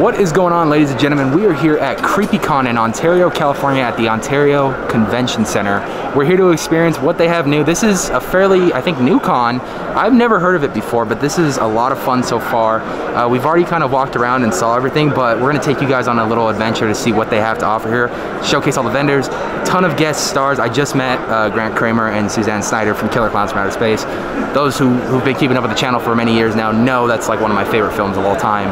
What is going on, ladies and gentlemen? We are here at CreepyCon in Ontario, California at the Ontario Convention Center. We're here to experience what they have new. This is a fairly, I think, new con. I've never heard of it before, but this is a lot of fun so far. We've already kind of walked around and saw everything, but we're gonna take you guys on a little adventure to see what they have to offer here, showcase all the vendors, ton of guest stars. I just met Grant Cramer and Suzanne Snyder from Killer Klowns from Outer Space. Those who've been keeping up with the channel for many years now know that's like one of my favorite films of all time.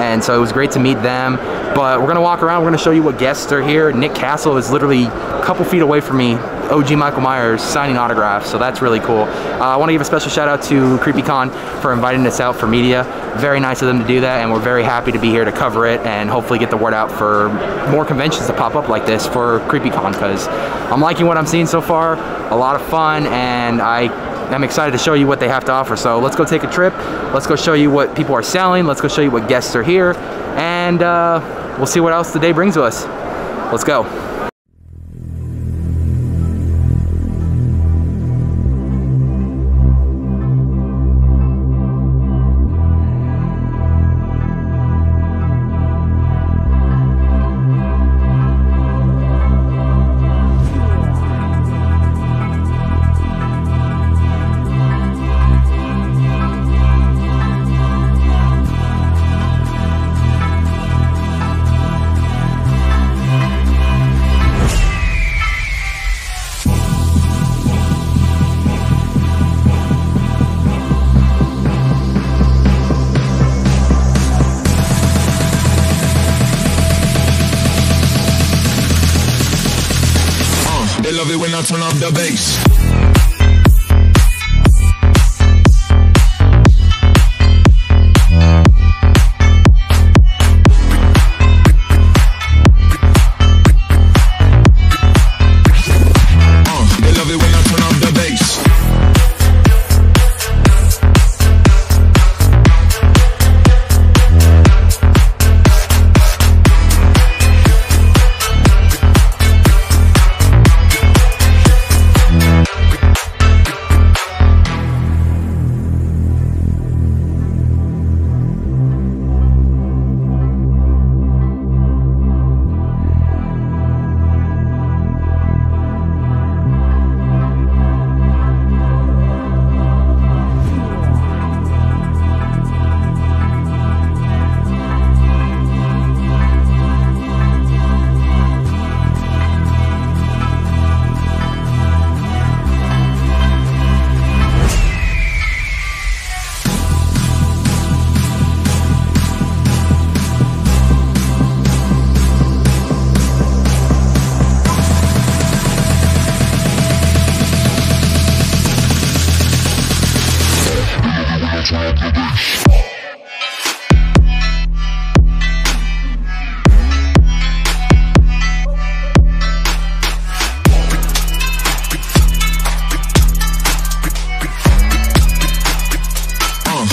And so it was great to meet them, but we're gonna walk around, we're gonna show you what guests are here. Nick Castle is literally a couple feet away from me, OG Michael Myers, signing autographs, so that's really cool. I wanna give a special shout out to CreepyCon for inviting us out for media. Very nice of them to do that, and we're very happy to be here to cover it and hopefully get the word out for more conventions to pop up like this for CreepyCon, because I'm liking what I'm seeing so far, a lot of fun, and I'm excited to show you what they have to offer. So let's go take a trip. Let's go show you what people are selling. Let's go show you what guests are here. And we'll see what else the day brings to us. Let's go. Love it when I turn off the bass.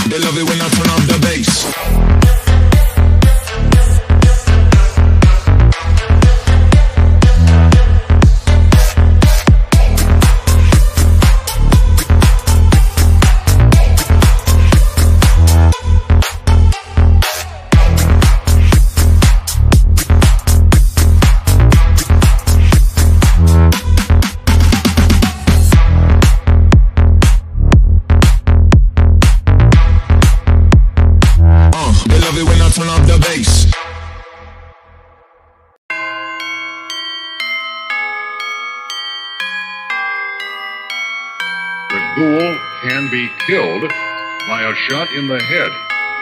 They love it when I turn off the bass. Ghoul can be killed by a shot in the head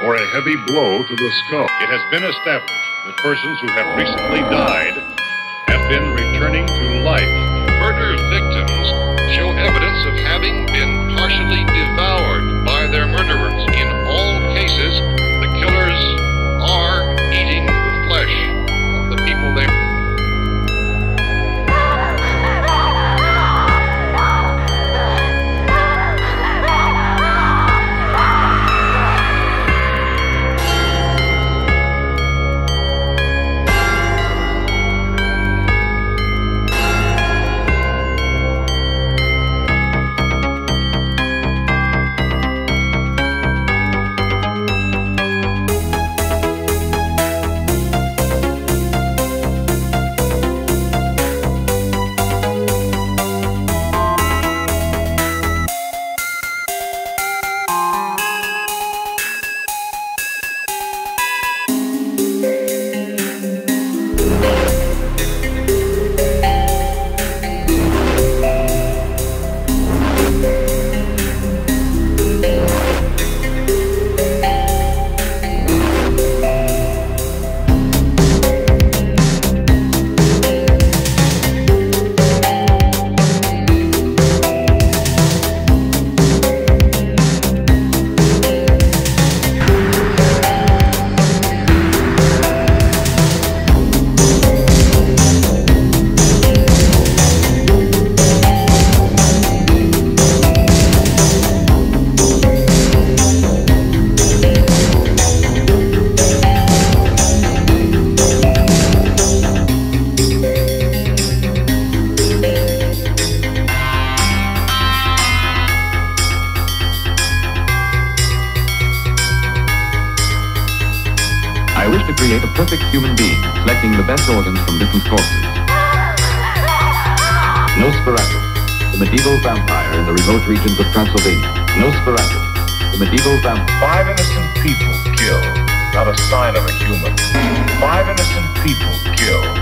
or a heavy blow to the skull. It has been established that persons who have recently died have been returning to life. Murder victims show evidence of having been partially devoured by their murderers. In all cases, the killers are eating the flesh of the people they murdered. create a perfect human being, collecting the best organs from different sources. Nosferatu, the medieval vampire in the remote regions of Transylvania. Nosferatu, the medieval vampire. 5 innocent people killed, not a sign of a human. 5 innocent people killed.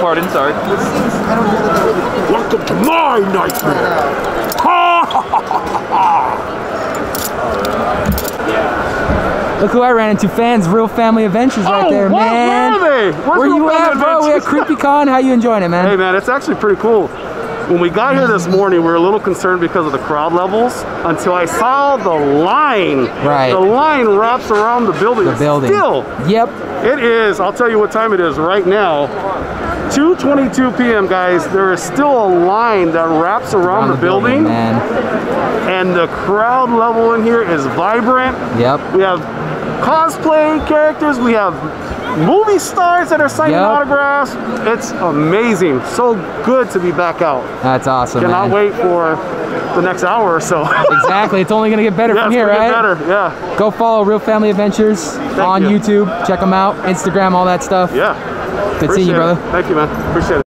Pardon, sorry. Welcome to my nightmare! Look who I ran into, fans, Real Family Adventures right there, man. Where were they? Where you at, bro? We at CreepyCon. How you enjoying it, man? Hey, man, it's actually pretty cool. When we got here this morning, we were a little concerned because of the crowd levels until I saw the line. Right. The line wraps around the building. The building. Still. Yep. It is. I'll tell you what time it is right now. 2:22 p.m. guys. There is still a line that wraps around the building. Man. And the crowd level in here is vibrant. Yep. We have cosplaying characters. We have movie stars that are signing autographs. It's amazing. So good to be back out. That's awesome. Cannot wait for the next hour or so. Exactly. It's only going to get better from here, right? Better. Yeah. Go follow Real Family Adventures on YouTube. Check them out. Instagram, all that stuff. Yeah. Good seeing you, brother. Thank you, man. Appreciate it.